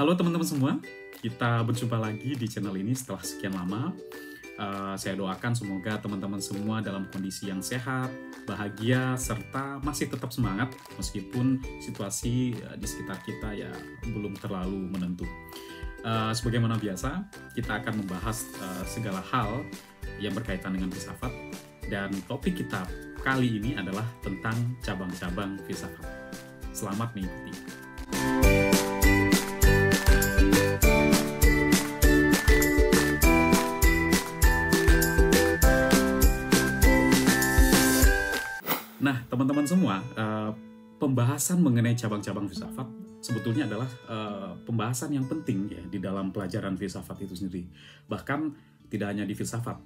Halo teman-teman semua, kita berjumpa lagi di channel ini setelah sekian lama. Saya doakan semoga teman-teman semua dalam kondisi yang sehat, bahagia, serta masih tetap semangat meskipun situasi di sekitar kita ya belum terlalu menentu. Sebagaimana biasa, kita akan membahas segala hal yang berkaitan dengan filsafat, dan topik kita kali ini adalah tentang cabang-cabang filsafat. Selamat mengikuti. Nah, teman-teman semua, pembahasan mengenai cabang-cabang filsafat sebetulnya adalah pembahasan yang penting ya di dalam pelajaran filsafat itu sendiri. Bahkan tidak hanya di filsafat,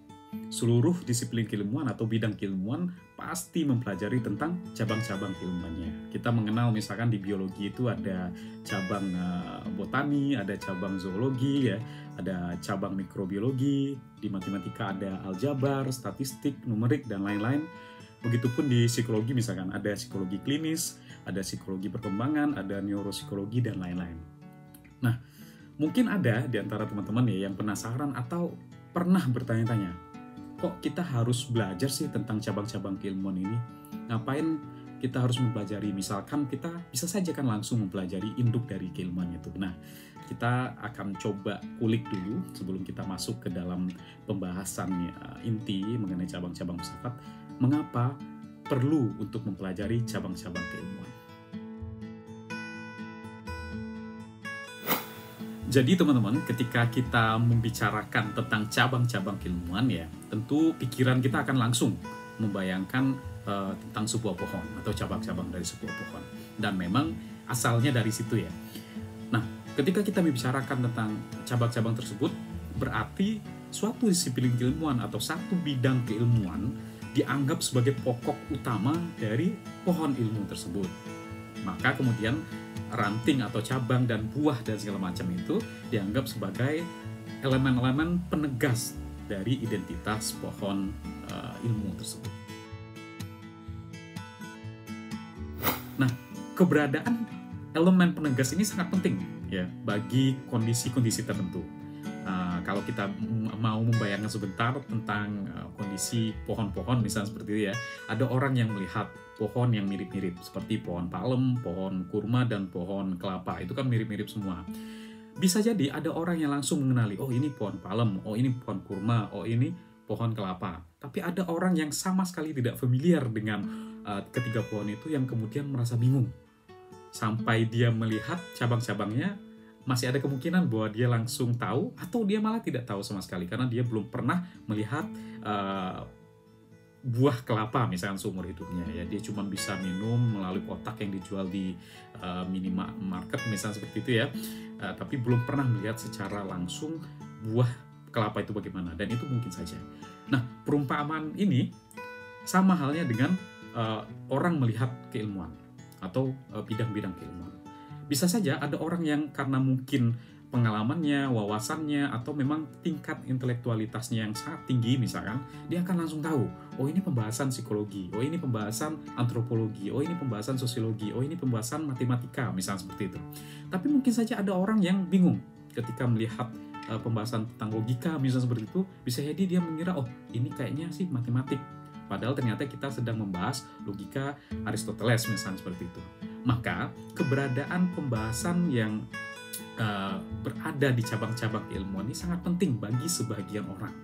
seluruh disiplin keilmuan atau bidang keilmuan pasti mempelajari tentang cabang-cabang keilmuannya. Kita mengenal misalkan di biologi itu ada cabang botani, ada cabang zoologi, ya, ada cabang mikrobiologi, di matematika ada aljabar, statistik, numerik, dan lain-lain. Begitupun di psikologi misalkan, ada psikologi klinis, ada psikologi perkembangan, ada neuropsikologi, dan lain-lain. Nah, mungkin ada di antara teman-teman ya yang penasaran atau pernah bertanya-tanya, kok kita harus belajar sih tentang cabang-cabang keilmuan ini? Ngapain kita harus mempelajari? Misalkan kita bisa saja kan langsung mempelajari induk dari keilmuan itu. Nah, kita akan coba kulik dulu sebelum kita masuk ke dalam pembahasan inti mengenai cabang-cabang filsafat. Mengapa perlu untuk mempelajari cabang-cabang keilmuan? Jadi teman-teman, ketika kita membicarakan tentang cabang-cabang keilmuan ya, tentu pikiran kita akan langsung membayangkan tentang sebuah pohon atau cabang-cabang dari sebuah pohon. Dan memang asalnya dari situ ya. Nah, ketika kita membicarakan tentang cabang-cabang tersebut, berarti suatu disiplin keilmuan atau satu bidang keilmuan dianggap sebagai pokok utama dari pohon ilmu tersebut. Maka kemudian ranting atau cabang dan buah dan segala macam itu dianggap sebagai elemen-elemen penegas dari identitas pohon ilmu tersebut. Nah, keberadaan elemen penegas ini sangat penting ya bagi kondisi-kondisi tertentu. Kalau kita mau membayangkan sebentar tentang kondisi pohon-pohon misalnya seperti itu ya, ada orang yang melihat pohon yang mirip-mirip seperti pohon palem, pohon kurma, dan pohon kelapa, itu kan mirip-mirip semua. Bisa jadi ada orang yang langsung mengenali, oh ini pohon palem, oh ini pohon kurma, oh ini pohon kelapa. Tapi ada orang yang sama sekali tidak familiar dengan ketiga pohon itu yang kemudian merasa bingung. Sampai dia melihat cabang-cabangnya, masih ada kemungkinan bahwa dia langsung tahu atau dia malah tidak tahu sama sekali karena dia belum pernah melihat buah kelapa misalkan seumur hidupnya ya, dia cuma bisa minum melalui kotak yang dijual di minimarket misalnya seperti itu ya, tapi belum pernah melihat secara langsung buah kelapa itu bagaimana, dan itu mungkin saja. Nah, perumpamaan ini sama halnya dengan orang melihat keilmuan atau bidang-bidang keilmuan. Bisa saja ada orang yang karena mungkin pengalamannya, wawasannya, atau memang tingkat intelektualitasnya yang sangat tinggi misalkan, dia akan langsung tahu, oh ini pembahasan psikologi, oh ini pembahasan antropologi, oh ini pembahasan sosiologi, oh ini pembahasan matematika, misalnya seperti itu. Tapi mungkin saja ada orang yang bingung ketika melihat pembahasan tentang logika misalnya seperti itu, bisa jadi dia mengira, oh ini kayaknya sih matematik. Padahal ternyata kita sedang membahas logika Aristoteles misalnya seperti itu. Maka keberadaan pembahasan yang berada di cabang-cabang keilmuan ini sangat penting bagi sebagian orang.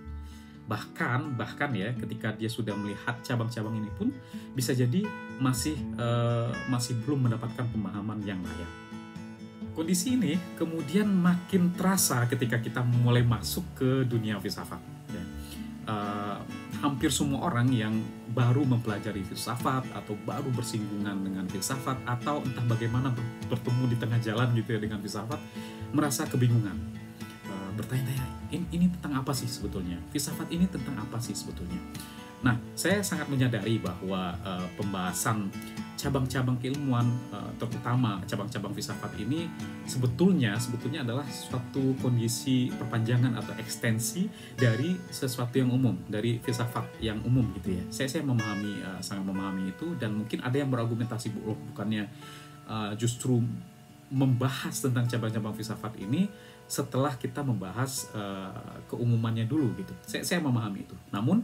Bahkan ya ketika dia sudah melihat cabang-cabang ini pun bisa jadi masih belum mendapatkan pemahaman yang layak. Kondisi ini kemudian makin terasa ketika kita mulai masuk ke dunia filsafat. Ya. Hampir semua orang yang baru mempelajari filsafat atau baru bersinggungan dengan filsafat atau entah bagaimana bertemu di tengah jalan gitu ya dengan filsafat, merasa kebingungan, bertanya-tanya, ini tentang apa sih sebetulnya? Filsafat ini tentang apa sih sebetulnya? Nah, saya sangat menyadari bahwa pembahasan cabang-cabang keilmuan, terutama cabang-cabang filsafat ini sebetulnya adalah suatu kondisi perpanjangan atau ekstensi dari sesuatu yang umum, dari filsafat yang umum gitu ya. Saya memahami, sangat memahami itu, dan mungkin ada yang berargumentasi, bukannya justru membahas tentang cabang-cabang filsafat ini setelah kita membahas keumumannya dulu gitu. Saya memahami itu. Namun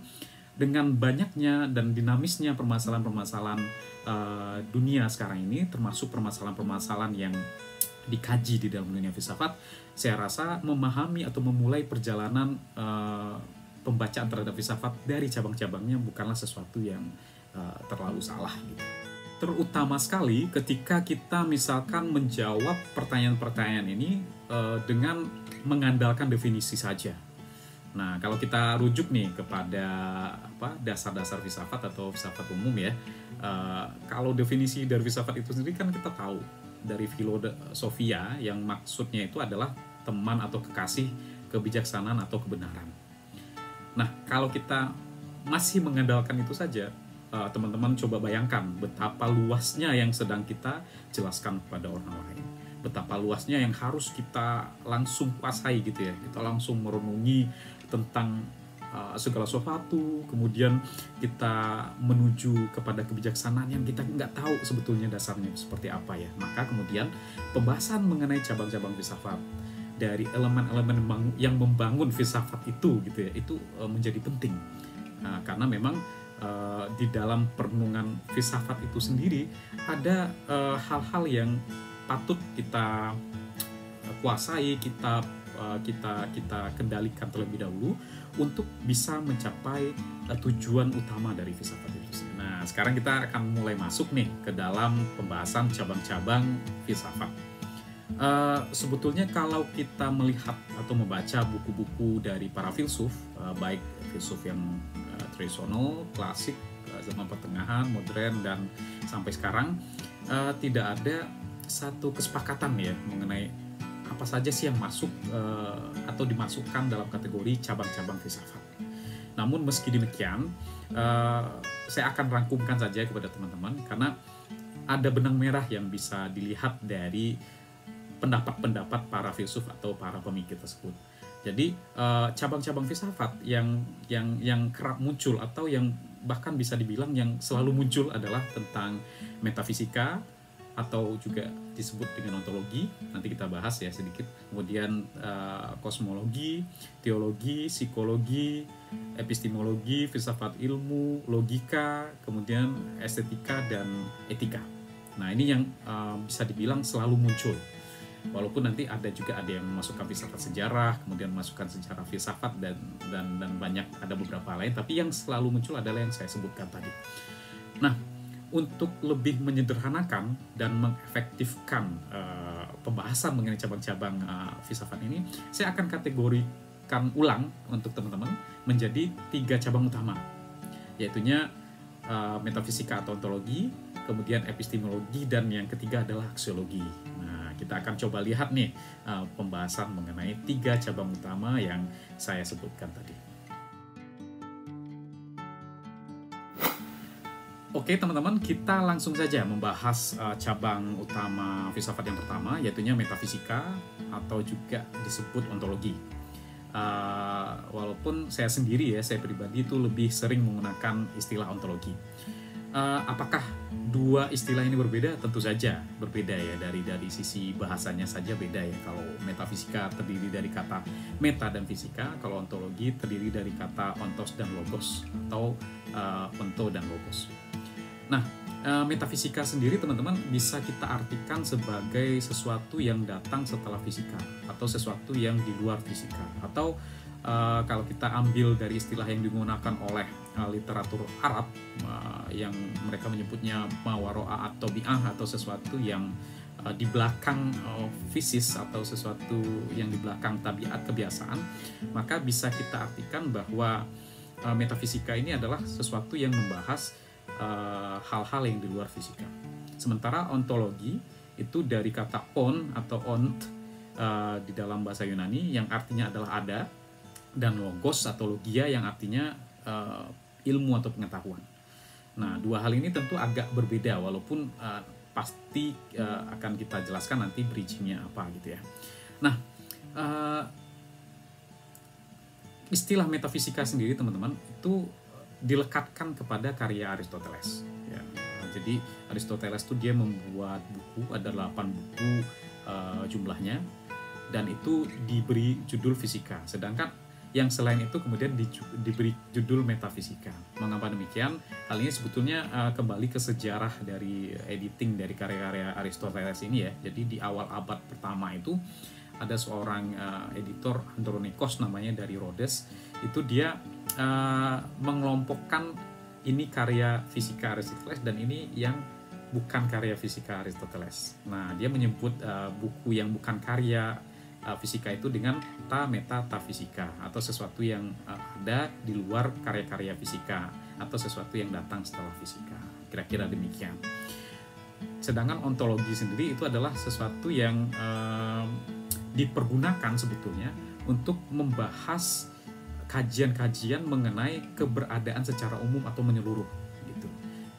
dengan banyaknya dan dinamisnya permasalahan-permasalahan dunia sekarang ini, termasuk permasalahan-permasalahan yang dikaji di dalam dunia filsafat, saya rasa memahami atau memulai perjalanan pembacaan terhadap filsafat dari cabang-cabangnya bukanlah sesuatu yang terlalu salah gitu. Terutama sekali ketika kita misalkan menjawab pertanyaan-pertanyaan ini dengan mengandalkan definisi saja. Nah, kalau kita rujuk nih kepada dasar-dasar filsafat atau filsafat umum ya, kalau definisi dari filsafat itu sendiri kan kita tahu dari filosofia yang maksudnya itu adalah teman atau kekasih, kebijaksanaan atau kebenaran. Nah, kalau kita masih mengandalkan itu saja, teman-teman coba bayangkan betapa luasnya yang sedang kita jelaskan kepada orang lain. Betapa luasnya yang harus kita langsung kuasai gitu ya. Kita langsung merenungi tentang segala sesuatu, kemudian kita menuju kepada kebijaksanaan yang kita nggak tahu sebetulnya dasarnya seperti apa ya. Maka kemudian pembahasan mengenai cabang-cabang filsafat dari elemen-elemen yang membangun filsafat itu gitu ya, itu menjadi penting. Nah, karena memang di dalam perenungan filsafat itu sendiri ada hal-hal yang patut kita kuasai, kita kendalikan terlebih dahulu untuk bisa mencapai tujuan utama dari filsafat itu. Nah, sekarang kita akan mulai masuk nih ke dalam pembahasan cabang-cabang filsafat. Sebetulnya kalau kita melihat atau membaca buku-buku dari para filsuf, baik filsuf yang tradisional, klasik, zaman pertengahan, modern, dan sampai sekarang, tidak ada satu kesepakatan ya mengenai apa saja sih yang masuk atau dimasukkan dalam kategori cabang-cabang filsafat. Namun meski demikian, saya akan rangkumkan saja kepada teman-teman karena ada benang merah yang bisa dilihat dari pendapat-pendapat para filsuf atau para pemikir tersebut. Jadi cabang-cabang filsafat yang kerap muncul atau yang bahkan bisa dibilang yang selalu muncul adalah tentang metafisika, atau juga disebut dengan ontologi, nanti kita bahas ya sedikit, kemudian kosmologi, teologi, psikologi, epistemologi, filsafat ilmu, logika, kemudian estetika dan etika. Nah, ini yang bisa dibilang selalu muncul, walaupun nanti ada juga yang memasukkan filsafat sejarah, kemudian memasukkan sejarah filsafat dan banyak, ada beberapa lain, tapi yang selalu muncul adalah yang saya sebutkan tadi. Nah, untuk lebih menyederhanakan dan mengefektifkan pembahasan mengenai cabang-cabang filsafat ini, saya akan kategorikan ulang untuk teman-teman menjadi 3 cabang utama, yaitunya metafisika atau ontologi, kemudian epistemologi, dan yang ketiga adalah aksiologi. Nah, kita akan coba lihat nih pembahasan mengenai 3 cabang utama yang saya sebutkan tadi. Oke teman-teman, kita langsung saja membahas cabang utama filsafat yang pertama, yaitunya metafisika atau juga disebut ontologi. Walaupun saya sendiri ya, saya pribadi itu lebih sering menggunakan istilah ontologi. Apakah dua istilah ini berbeda? Tentu saja berbeda ya, dari sisi bahasanya saja beda ya. Kalau metafisika terdiri dari kata meta dan fisika, kalau ontologi terdiri dari kata ontos dan logos, atau onto dan logos. Nah, metafisika sendiri teman-teman bisa kita artikan sebagai sesuatu yang datang setelah fisika atau sesuatu yang di luar fisika, atau kalau kita ambil dari istilah yang digunakan oleh literatur Arab yang mereka menyebutnya mawaro'a atau bi'ah, atau sesuatu yang di belakang fisis atau sesuatu yang di belakang tabiat kebiasaan, maka bisa kita artikan bahwa metafisika ini adalah sesuatu yang membahas hal-hal yang di luar fisika. Sementara ontologi itu dari kata on atau ont di dalam bahasa Yunani yang artinya adalah ada, dan logos atau logia yang artinya ilmu atau pengetahuan. Nah, dua hal ini tentu agak berbeda, walaupun pasti akan kita jelaskan nanti bridgingnya apa gitu ya. Nah, istilah metafisika sendiri teman-teman itu dilekatkan kepada karya Aristoteles ya. Jadi Aristoteles itu dia membuat buku, ada 8 buku jumlahnya, dan itu diberi judul fisika. Sedangkan yang selain itu kemudian diberi judul metafisika. Mengapa demikian? Hal ini sebetulnya kembali ke sejarah dari editing dari karya-karya Aristoteles ini ya. Jadi di awal abad pertama itu ada seorang editor Andronikos namanya dari Rhodes, itu dia mengelompokkan ini karya fisika Aristoteles dan ini yang bukan karya fisika Aristoteles. Nah, dia menyebut buku yang bukan karya fisika itu dengan metafisika, atau sesuatu yang ada di luar karya-karya fisika, atau sesuatu yang datang setelah fisika, kira-kira demikian. Sedangkan ontologi sendiri itu adalah sesuatu yang dipergunakan sebetulnya untuk membahas kajian-kajian mengenai keberadaan secara umum atau menyeluruh gitu.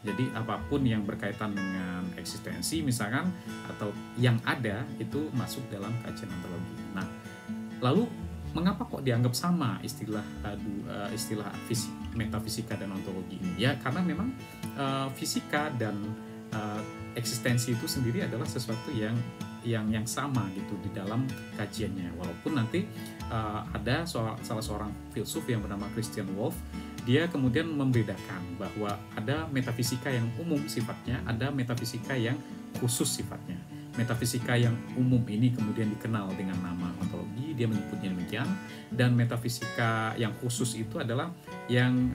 Jadi apapun yang berkaitan dengan eksistensi misalkan atau yang ada itu masuk dalam kajian ontologi. Nah, lalu mengapa kok dianggap sama istilah metafisika dan ontologi ini? Ya karena memang fisika dan eksistensi itu sendiri adalah sesuatu yang sama gitu di dalam kajiannya, walaupun nanti ada salah seorang filsuf yang bernama Christian Wolff, dia kemudian membedakan bahwa ada metafisika yang umum sifatnya, ada metafisika yang khusus sifatnya. Metafisika yang umum ini kemudian dikenal dengan nama ontologi, dia menyebutnya demikian, dan metafisika yang khusus itu adalah yang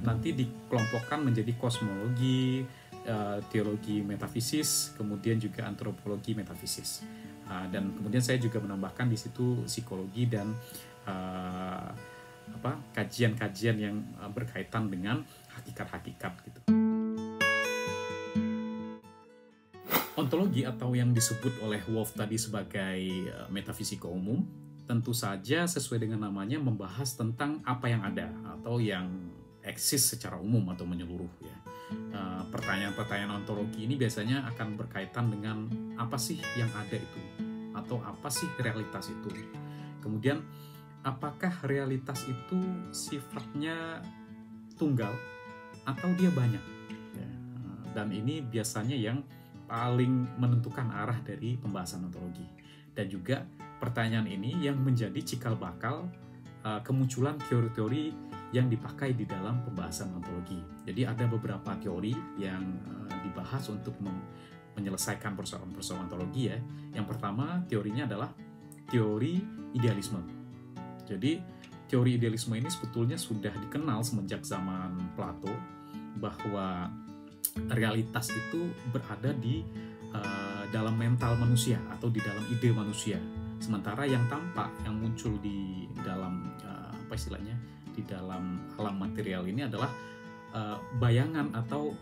nanti dikelompokkan menjadi kosmologi, teologi metafisis, kemudian juga antropologi metafisis, dan kemudian saya juga menambahkan di situ psikologi dan kajian-kajian yang berkaitan dengan hakikat-hakikat gitu. Ontologi atau yang disebut oleh Wolff tadi sebagai metafisika umum, tentu saja sesuai dengan namanya membahas tentang apa yang ada atau yang eksis secara umum atau menyeluruh ya. Pertanyaan-pertanyaan ontologi ini biasanya akan berkaitan dengan apa sih yang ada itu, atau apa sih realitas itu. Kemudian apakah realitas itu sifatnya tunggal atau dia banyak ya. Dan ini biasanya yang paling menentukan arah dari pembahasan ontologi. Dan juga pertanyaan ini yang menjadi cikal bakal kemunculan teori-teori yang dipakai di dalam pembahasan ontologi. Jadi ada beberapa teori yang dibahas untuk menyelesaikan persoalan-persoalan ontologi ya. Yang pertama teorinya adalah teori idealisme. Jadi teori idealisme ini sebetulnya sudah dikenal semenjak zaman Plato, bahwa realitas itu berada di dalam mental manusia atau di dalam ide manusia. Sementara yang tampak, yang muncul di dalam di dalam alam material ini adalah bayangan atau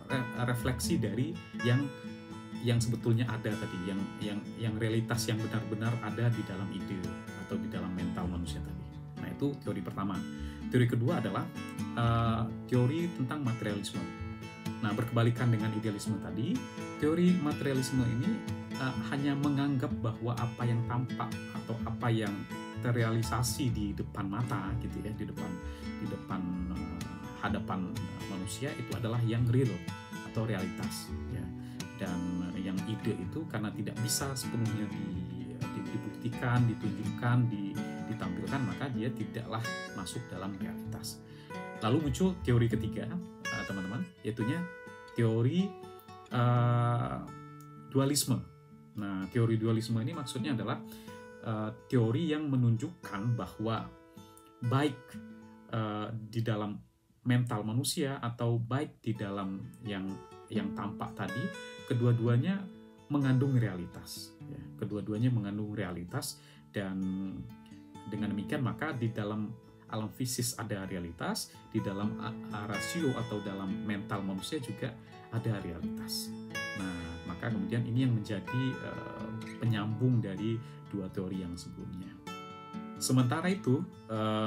refleksi dari yang sebetulnya ada tadi, yang realitas yang benar-benar ada di dalam ide atau di dalam mental manusia tadi. Nah, itu teori pertama. Teori kedua adalah teori tentang materialisme. Nah, berkebalikan dengan idealisme tadi, teori materialisme ini hanya menganggap bahwa apa yang tampak atau apa yang terrealisasi di depan mata gitu ya, di depan hadapan manusia itu adalah yang real atau realitas ya. Dan yang ide itu karena tidak bisa sepenuhnya dibuktikan, ditunjukkan, ditampilkan, maka dia tidaklah masuk dalam realitas. Lalu muncul teori ketiga teman-teman, yaitunya teori dualisme. Nah, teori dualisme ini maksudnya adalah teori yang menunjukkan bahwa baik di dalam mental manusia atau baik di dalam yang tampak tadi, kedua-duanya mengandung realitas. Ya, kedua-duanya mengandung realitas, dan dengan demikian maka di dalam alam fisis ada realitas, di dalam rasio atau dalam mental manusia juga ada realitas. Nah, maka kemudian ini yang menjadi penyambung dari dua teori yang sebelumnya. Sementara itu,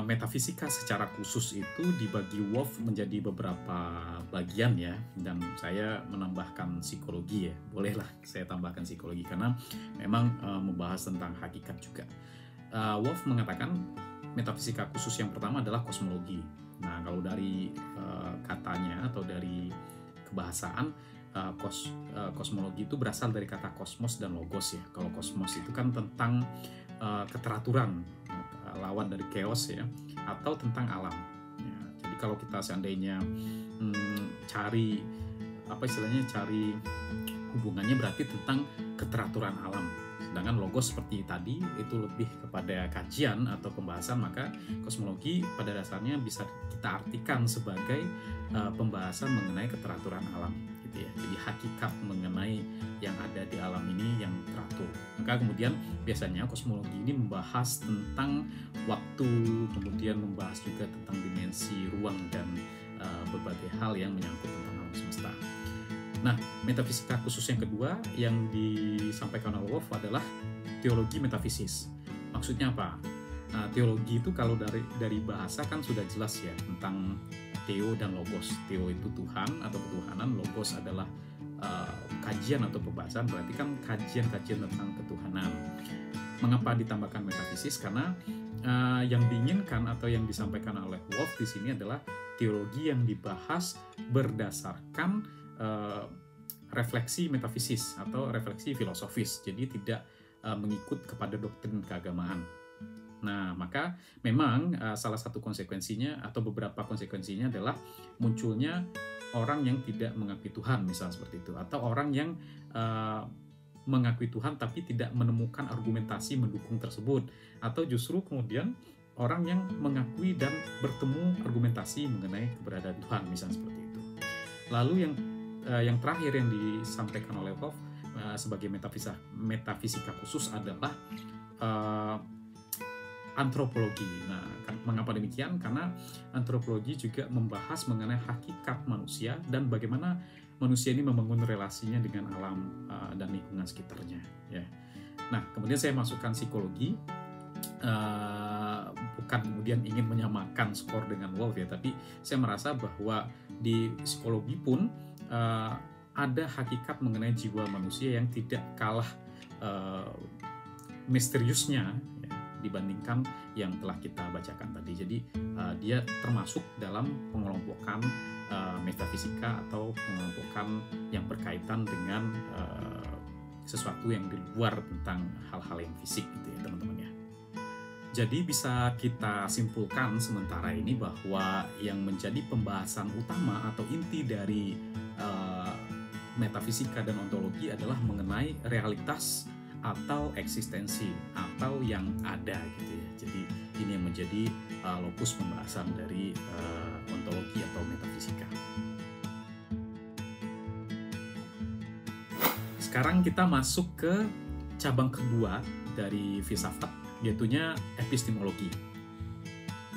metafisika secara khusus itu dibagi Wolff menjadi beberapa bagian ya, dan saya menambahkan psikologi ya. Bolehlah saya tambahkan psikologi karena memang membahas tentang hakikat juga. Wolff mengatakan metafisika khusus yang pertama adalah kosmologi. Nah, kalau dari katanya atau dari kebahasaan, kosmologi itu berasal dari kata kosmos dan logos ya. Kalau kosmos itu kan tentang keteraturan, lawan dari chaos ya, atau tentang alam ya. Jadi kalau kita seandainya cari apa istilahnya, cari hubungannya berarti tentang keteraturan alam. Sedangkan logos seperti tadi itu lebih kepada kajian atau pembahasan, maka kosmologi pada dasarnya bisa kita artikan sebagai pembahasan mengenai keteraturan alam gitu ya. Jadi hakikat mengenai yang ada di alam ini yang teratur. Maka kemudian biasanya kosmologi ini membahas tentang waktu, kemudian membahas juga tentang dimensi ruang dan berbagai hal yang menyangkut tentang alam semesta. Nah, metafisika khusus yang kedua yang disampaikan oleh Wolf adalah teologi metafisis. Maksudnya apa? Teologi itu kalau dari bahasa kan sudah jelas ya, tentang teo dan logos. Teo itu Tuhan atau ketuhanan, logos adalah kajian atau pembahasan, berarti kan kajian-kajian tentang ketuhanan. Mengapa ditambahkan metafisis? Karena yang diinginkan atau yang disampaikan oleh Wolf di sini adalah teologi yang dibahas berdasarkan refleksi metafisis atau refleksi filosofis, jadi tidak mengikut kepada doktrin keagamaan. Nah, maka memang salah satu konsekuensinya atau beberapa konsekuensinya adalah munculnya orang yang tidak mengakui Tuhan, misalnya seperti itu, atau orang yang mengakui Tuhan tapi tidak menemukan argumentasi mendukung tersebut, atau justru kemudian orang yang mengakui dan bertemu argumentasi mengenai keberadaan Tuhan, misalnya seperti itu. Lalu yang terakhir yang disampaikan oleh Wolf sebagai metafisika khusus adalah antropologi. Nah, mengapa demikian? Karena antropologi juga membahas mengenai hakikat manusia dan bagaimana manusia ini membangun relasinya dengan alam dan lingkungan sekitarnya. Ya. Nah, kemudian saya masukkan psikologi. Bukan kemudian ingin menyamakan skor dengan Wolf ya, tapi saya merasa bahwa di psikologi pun ada hakikat mengenai jiwa manusia yang tidak kalah misteriusnya ya, dibandingkan yang telah kita bacakan tadi. Jadi dia termasuk dalam pengelompokan metafisika atau pengelompokan yang berkaitan dengan sesuatu yang di luar tentang hal-hal yang fisik gitu ya teman-teman ya. Jadi bisa kita simpulkan sementara ini bahwa yang menjadi pembahasan utama atau inti dari metafisika dan ontologi adalah mengenai realitas atau eksistensi atau yang ada gitu ya. Jadi ini yang menjadi lokus pembahasan dari ontologi atau metafisika. Sekarang kita masuk ke cabang kedua dari filsafat, yaitunya epistemologi.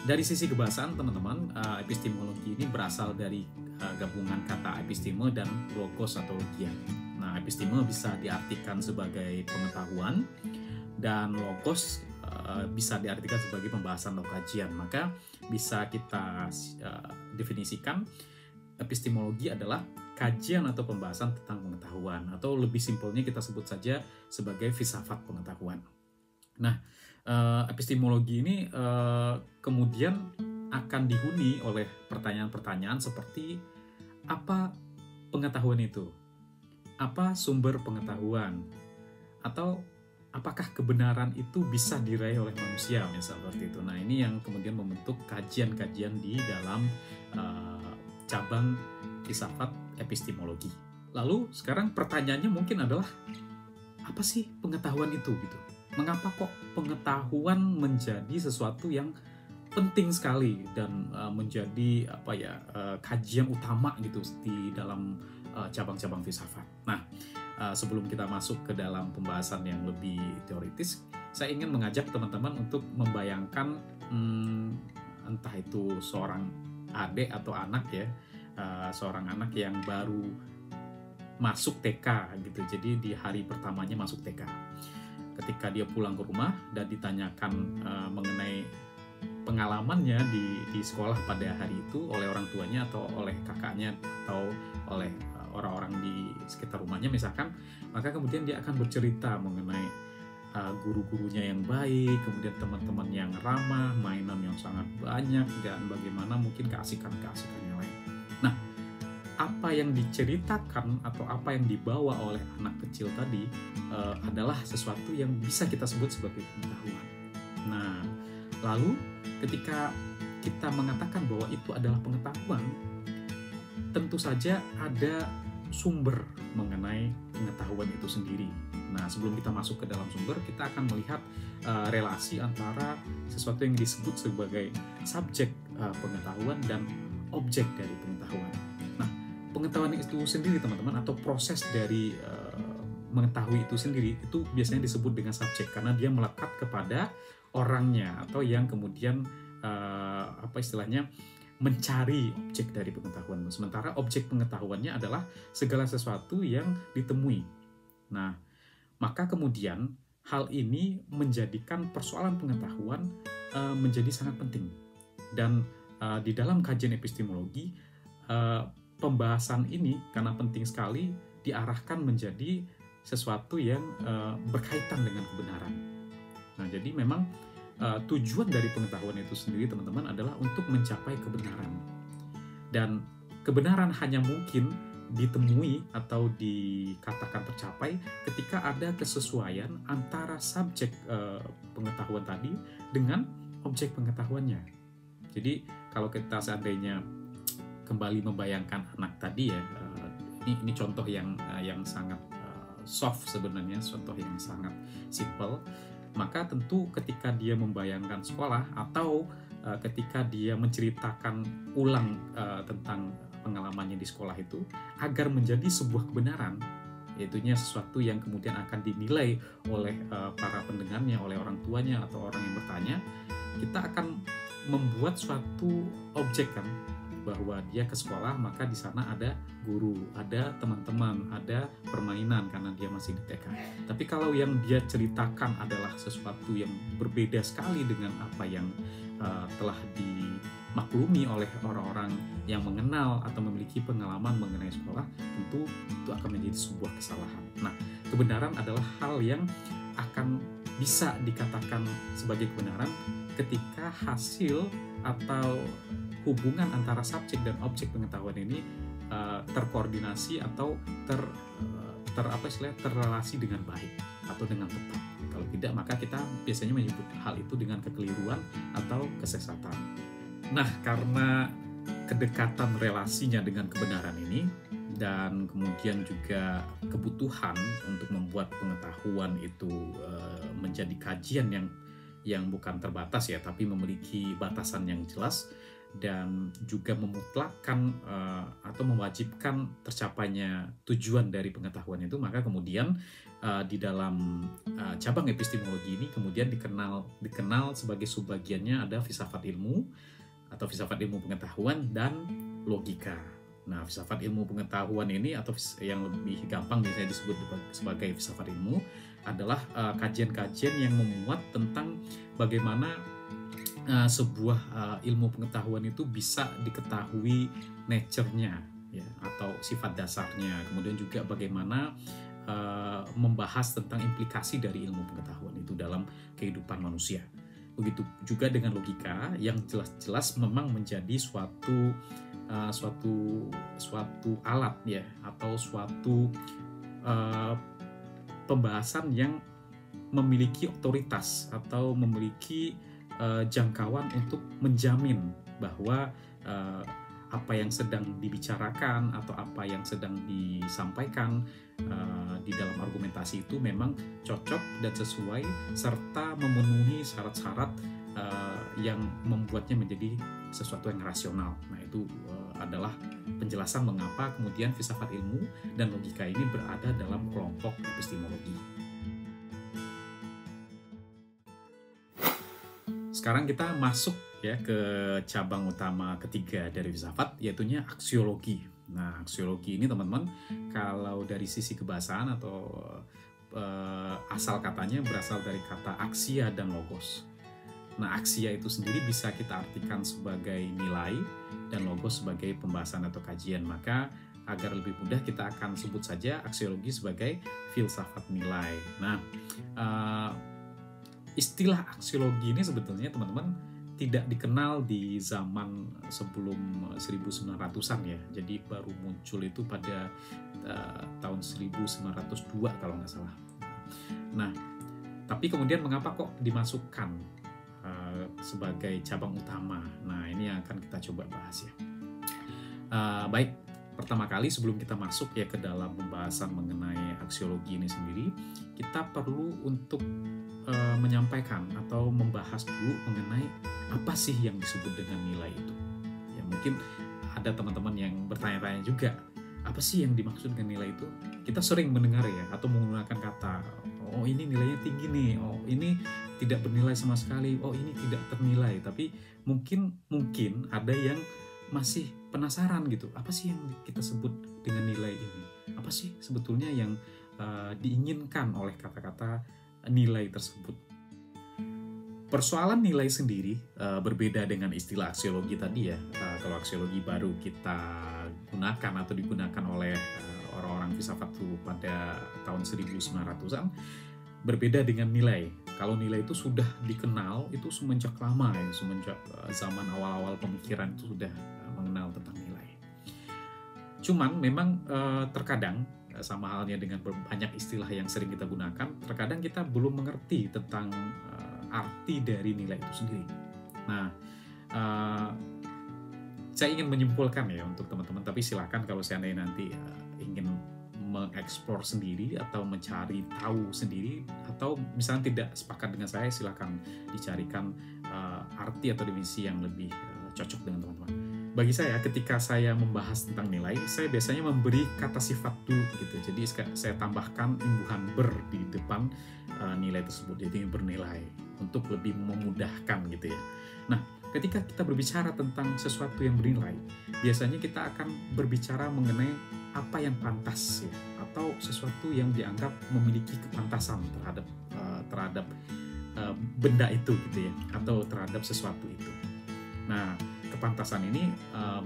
Dari sisi kebahasaan teman-teman, epistemologi ini berasal dari gabungan kata episteme dan logos atau logia. Nah, episteme bisa diartikan sebagai pengetahuan dan logos bisa diartikan sebagai pembahasan atau kajian. Maka bisa kita definisikan epistemologi adalah kajian atau pembahasan tentang pengetahuan, atau lebih simpelnya kita sebut saja sebagai filsafat pengetahuan. Nah, epistemologi ini kemudian akan dihuni oleh pertanyaan-pertanyaan seperti apa pengetahuan itu, apa sumber pengetahuan, atau apakah kebenaran itu bisa diraih oleh manusia, misalnya seperti itu. Nah, ini yang kemudian membentuk kajian-kajian di dalam cabang filsafat epistemologi. Lalu sekarang pertanyaannya mungkin adalah apa sih pengetahuan itu gitu? Mengapa kok pengetahuan menjadi sesuatu yang penting sekali dan menjadi apa ya, kajian utama gitu di dalam cabang-cabang filsafat. Nah, sebelum kita masuk ke dalam pembahasan yang lebih teoritis, saya ingin mengajak teman-teman untuk membayangkan entah itu seorang adik atau anak ya, seorang anak yang baru masuk TK gitu. Jadi di hari pertamanya masuk TK. Ketika dia pulang ke rumah dan ditanyakan mengenai pengalamannya di sekolah pada hari itu oleh orang tuanya atau oleh kakaknya atau oleh orang-orang di sekitar rumahnya misalkan, maka kemudian dia akan bercerita mengenai guru-gurunya yang baik, kemudian teman-teman yang ramah, mainan yang sangat banyak, dan bagaimana mungkin keasikan-keasikan yang lain. Nah, apa yang diceritakan atau apa yang dibawa oleh anak kecil tadi adalah sesuatu yang bisa kita sebut sebagai pengetahuan. Nah, lalu ketika kita mengatakan bahwa itu adalah pengetahuan, tentu saja ada sumber mengenai pengetahuan itu sendiri. Nah, sebelum kita masuk ke dalam sumber, kita akan melihat relasi antara sesuatu yang disebut sebagai subjek pengetahuan dan objek dari pengetahuan. Nah, pengetahuan itu sendiri, teman-teman, atau proses dari mengetahui itu sendiri, itu biasanya disebut dengan subjek karena dia melekat kepada orangnya atau yang kemudian mencari objek dari pengetahuan. Sementara objek pengetahuannya adalah segala sesuatu yang ditemui. Nah, maka kemudian hal ini menjadikan persoalan pengetahuan menjadi sangat penting. Dan di dalam kajian epistemologi, pembahasan ini karena penting sekali diarahkan menjadi sesuatu yang berkaitan dengan kebenaran. Nah, jadi memang tujuan dari pengetahuan itu sendiri, teman-teman, adalah untuk mencapai kebenaran. Dan kebenaran hanya mungkin ditemui atau dikatakan tercapai ketika ada kesesuaian antara subjek pengetahuan tadi dengan objek pengetahuannya. Jadi kalau kita seandainya kembali membayangkan anak tadi ya, ini contoh yang sangat soft sebenarnya, contoh yang sangat simple. Maka tentu ketika dia membayangkan sekolah atau ketika dia menceritakan ulang tentang pengalamannya di sekolah itu, agar menjadi sebuah kebenaran, yaitunya sesuatu yang kemudian akan dinilai oleh para pendengarnya, oleh orang tuanya atau orang yang bertanya, kita akan membuat suatu objek kan, bahwa dia ke sekolah maka di sana ada guru, ada teman-teman, ada permainan karena dia masih di TK. Tapi kalau yang dia ceritakan adalah sesuatu yang berbeda sekali dengan apa yang telah dimaklumi oleh orang-orang yang mengenal atau memiliki pengalaman mengenai sekolah, tentu itu akan menjadi sebuah kesalahan. Nah, kebenaran adalah hal yang akan bisa dikatakan sebagai kebenaran ketika hasil atau hubungan antara subjek dan objek pengetahuan ini terkoordinasi atau terrelasi dengan baik atau dengan tepat. Kalau tidak, maka kita biasanya menyebut hal itu dengan kekeliruan atau kesesatan. Nah, karena kedekatan relasinya dengan kebenaran ini dan kemudian juga kebutuhan untuk membuat pengetahuan itu menjadi kajian yang bukan terbatas ya, tapi memiliki batasan yang jelas dan juga memutlakan atau mewajibkan tercapainya tujuan dari pengetahuan itu, maka kemudian di dalam cabang epistemologi ini kemudian dikenal sebagai subbagiannya ada filsafat ilmu atau filsafat ilmu pengetahuan dan logika. Nah, filsafat ilmu pengetahuan ini atau yang lebih gampang biasanya disebut sebagai filsafat ilmu adalah kajian-kajian yang memuat tentang bagaimana sebuah ilmu pengetahuan itu bisa diketahui nature-nya ya, atau sifat dasarnya. Kemudian juga bagaimana membahas tentang implikasi dari ilmu pengetahuan itu dalam kehidupan manusia. Begitu juga dengan logika yang jelas-jelas memang menjadi suatu alat ya, atau suatu pembahasan yang memiliki otoritas atau memiliki jangkauan untuk menjamin bahwa apa yang sedang dibicarakan atau apa yang sedang disampaikan di dalam argumentasi itu memang cocok dan sesuai serta memenuhi syarat-syarat yang membuatnya menjadi sesuatu yang rasional. Nah, itu adalah penjelasan mengapa kemudian filsafat ilmu dan logika ini berada dalam kelompok epistemologi. Sekarang kita masuk ya ke cabang utama ketiga dari filsafat, yaitunya aksiologi. Nah, aksiologi ini, teman-teman, kalau dari sisi kebahasaan atau asal katanya berasal dari kata aksia dan logos. Nah, aksia itu sendiri bisa kita artikan sebagai nilai dan logos sebagai pembahasan atau kajian. Maka agar lebih mudah kita akan sebut saja aksiologi sebagai filsafat nilai. Nah, istilah aksiologi ini sebetulnya, teman-teman, tidak dikenal di zaman sebelum 1900-an ya. Jadi baru muncul itu pada tahun 1902 kalau nggak salah. Nah, tapi kemudian mengapa kok dimasukkan sebagai cabang utama? Nah, ini yang akan kita coba bahas ya. Baik, pertama kali sebelum kita masuk ya ke dalam pembahasan mengenai aksiologi ini sendiri, kita perlu untuk menyampaikan atau membahas dulu mengenai apa sih yang disebut dengan nilai itu. Ya, mungkin ada teman-teman yang bertanya-tanya juga, apa sih yang dimaksud dengan nilai itu? Kita sering mendengar ya, atau menggunakan kata, oh ini nilainya tinggi nih, oh ini tidak bernilai sama sekali, oh ini tidak ternilai. Tapi mungkin ada yang masih penasaran gitu, apa sih yang kita sebut dengan nilai ini? Apa sih sebetulnya yang diinginkan oleh kata-kata nilai tersebut? Persoalan nilai sendiri berbeda dengan istilah aksiologi tadi ya. Kalau aksiologi baru kita gunakan atau digunakan oleh orang-orang filsafat itu pada tahun 1900-an, berbeda dengan nilai. Kalau nilai itu sudah dikenal itu semenjak lama ya, semenjak zaman awal-awal pemikiran itu sudah mengenal tentang nilai. Cuman memang terkadang sama halnya dengan banyak istilah yang sering kita gunakan, terkadang kita belum mengerti tentang arti dari nilai itu sendiri. Nah, saya ingin menyimpulkan ya untuk teman-teman, tapi silakan kalau seandainya nanti ingin mengeksplor sendiri atau mencari tahu sendiri, atau misalnya tidak sepakat dengan saya, silakan dicarikan arti atau definisi yang lebih cocok dengan teman-teman. Bagi saya, ketika saya membahas tentang nilai, saya biasanya memberi kata sifat dulu gitu. Jadi saya tambahkan imbuhan ber di depan nilai tersebut, jadi bernilai, untuk lebih memudahkan gitu ya. Nah, ketika kita berbicara tentang sesuatu yang bernilai, biasanya kita akan berbicara mengenai apa yang pantas ya, atau sesuatu yang dianggap memiliki kepantasan terhadap benda itu gitu ya, atau terhadap sesuatu itu. Nah, kepantasan ini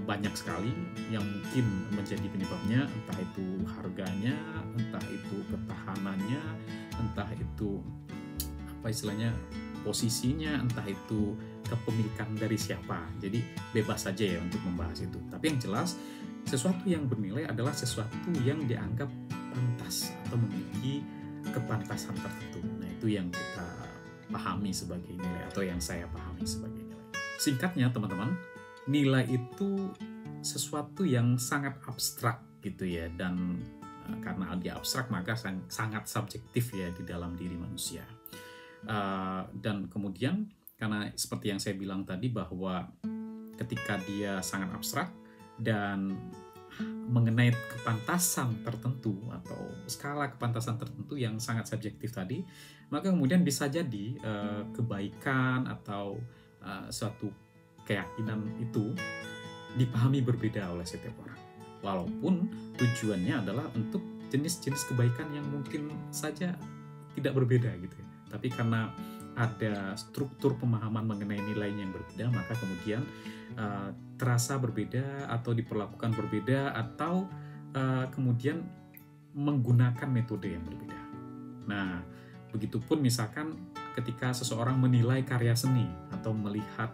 banyak sekali yang mungkin menjadi penyebabnya, entah itu harganya, entah itu ketahanannya, entah itu apa istilahnya posisinya, entah itu kepemilikan dari siapa. Jadi bebas saja ya untuk membahas itu. Tapi yang jelas, sesuatu yang bernilai adalah sesuatu yang dianggap pantas atau memiliki kepantasan tertentu. Nah, itu yang kita pahami sebagai nilai, atau yang saya pahami sebagai nilai. Singkatnya teman-teman, nilai itu sesuatu yang sangat abstrak gitu ya, dan karena dia abstrak maka sangat subjektif ya di dalam diri manusia. Dan kemudian karena seperti yang saya bilang tadi bahwa ketika dia sangat abstrak dan mengenai kepantasan tertentu atau skala kepantasan tertentu yang sangat subjektif tadi, maka kemudian bisa jadi kebaikan atau suatu keyakinan itu dipahami berbeda oleh setiap orang, walaupun tujuannya adalah untuk jenis-jenis kebaikan yang mungkin saja tidak berbeda gitu ya. Tapi karena ada struktur pemahaman mengenai nilainya yang berbeda, maka kemudian terasa berbeda atau diperlakukan berbeda, atau kemudian menggunakan metode yang berbeda. Nah, begitupun misalkan ketika seseorang menilai karya seni atau melihat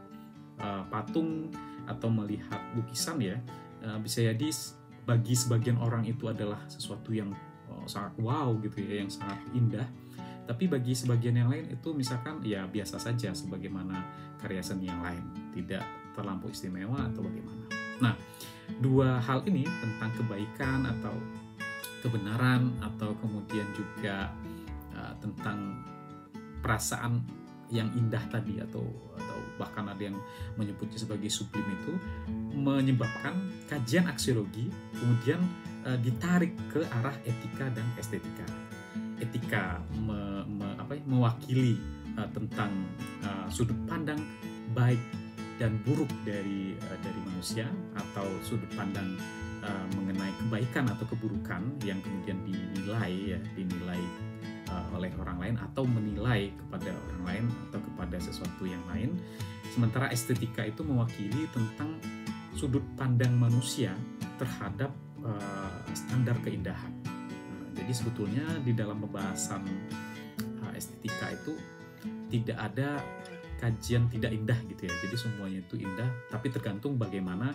patung atau melihat lukisan ya, bisa jadi bagi sebagian orang itu adalah sesuatu yang sangat wow gitu ya, yang sangat indah. Tapi bagi sebagian yang lain itu misalkan ya biasa saja sebagaimana karya seni yang lain, tidak terlampau istimewa atau bagaimana. Nah, dua hal ini tentang kebaikan atau kebenaran, atau kemudian juga tentang perasaan yang indah tadi, atau bahkan ada yang menyebutnya sebagai sublim, itu menyebabkan kajian aksiologi kemudian ditarik ke arah etika dan estetika. Etika mewakili tentang sudut pandang baik dan buruk dari manusia, atau sudut pandang mengenai kebaikan atau keburukan yang kemudian dinilai oleh orang lain, atau menilai kepada orang lain atau kepada sesuatu yang lain. Sementara estetika itu mewakili tentang sudut pandang manusia terhadap standar keindahan. Jadi sebetulnya di dalam pembahasan estetika itu tidak ada kajian tidak indah gitu ya. Jadi semuanya itu indah, tapi tergantung bagaimana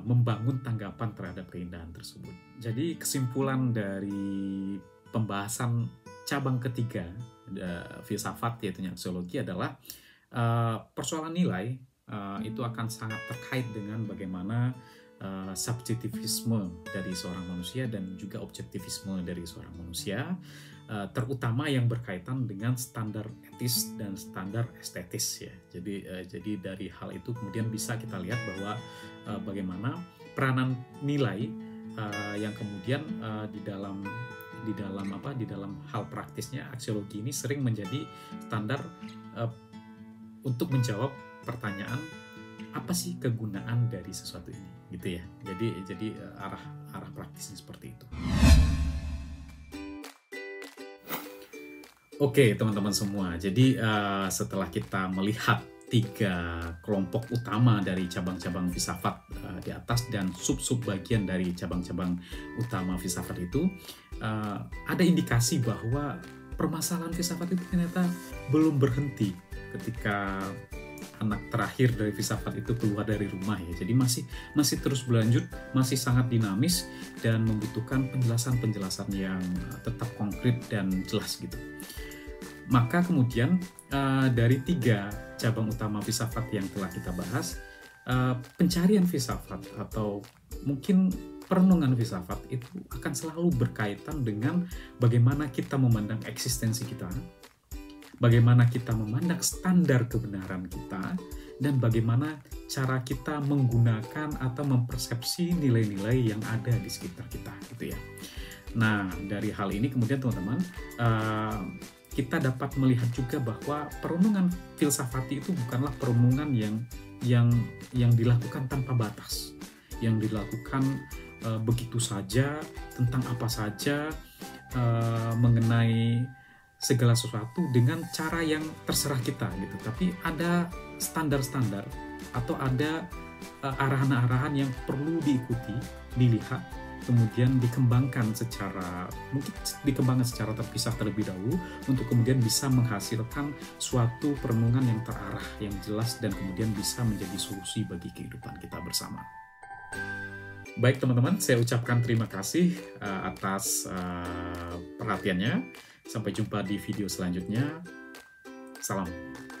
membangun tanggapan terhadap keindahan tersebut. Jadi kesimpulan dari pembahasan cabang ketiga filsafat yaitu aksiologi adalah persoalan nilai itu akan sangat terkait dengan bagaimana subjektivisme dari seorang manusia dan juga objektivisme dari seorang manusia, terutama yang berkaitan dengan standar etis dan standar estetis ya. Jadi dari hal itu kemudian bisa kita lihat bahwa bagaimana peranan nilai yang kemudian di dalam hal praktisnya aksiologi ini sering menjadi standar untuk menjawab pertanyaan apa sih kegunaan dari sesuatu ini gitu ya. Jadi arah praktisnya seperti itu. Oke, teman-teman semua, jadi setelah kita melihat tiga kelompok utama dari cabang-cabang filsafat di atas dan sub-sub bagian dari cabang-cabang utama filsafat itu, ada indikasi bahwa permasalahan filsafat itu ternyata belum berhenti ketika anak terakhir dari filsafat itu keluar dari rumah ya. Jadi masih terus berlanjut, masih sangat dinamis dan membutuhkan penjelasan-penjelasan yang tetap konkret dan jelas gitu. Maka kemudian dari tiga cabang utama filsafat yang telah kita bahas, pencarian filsafat atau mungkin perenungan filsafat itu akan selalu berkaitan dengan bagaimana kita memandang eksistensi kita, bagaimana kita memandang standar kebenaran kita, dan bagaimana cara kita menggunakan atau mempersepsi nilai-nilai yang ada di sekitar kita gitu ya. Nah, dari hal ini kemudian teman-teman, kita dapat melihat juga bahwa perenungan filsafati itu bukanlah perenungan yang dilakukan tanpa batas, yang dilakukan begitu saja, tentang apa saja, mengenai segala sesuatu dengan cara yang terserah kita gitu, tapi ada standar-standar atau ada arahan-arahan yang perlu diikuti, dilihat, kemudian dikembangkan secara terpisah terlebih dahulu untuk kemudian bisa menghasilkan suatu perenungan yang terarah, yang jelas, dan kemudian bisa menjadi solusi bagi kehidupan kita bersama. Baik teman-teman, saya ucapkan terima kasih atas perhatiannya. Sampai jumpa di video selanjutnya. Salam.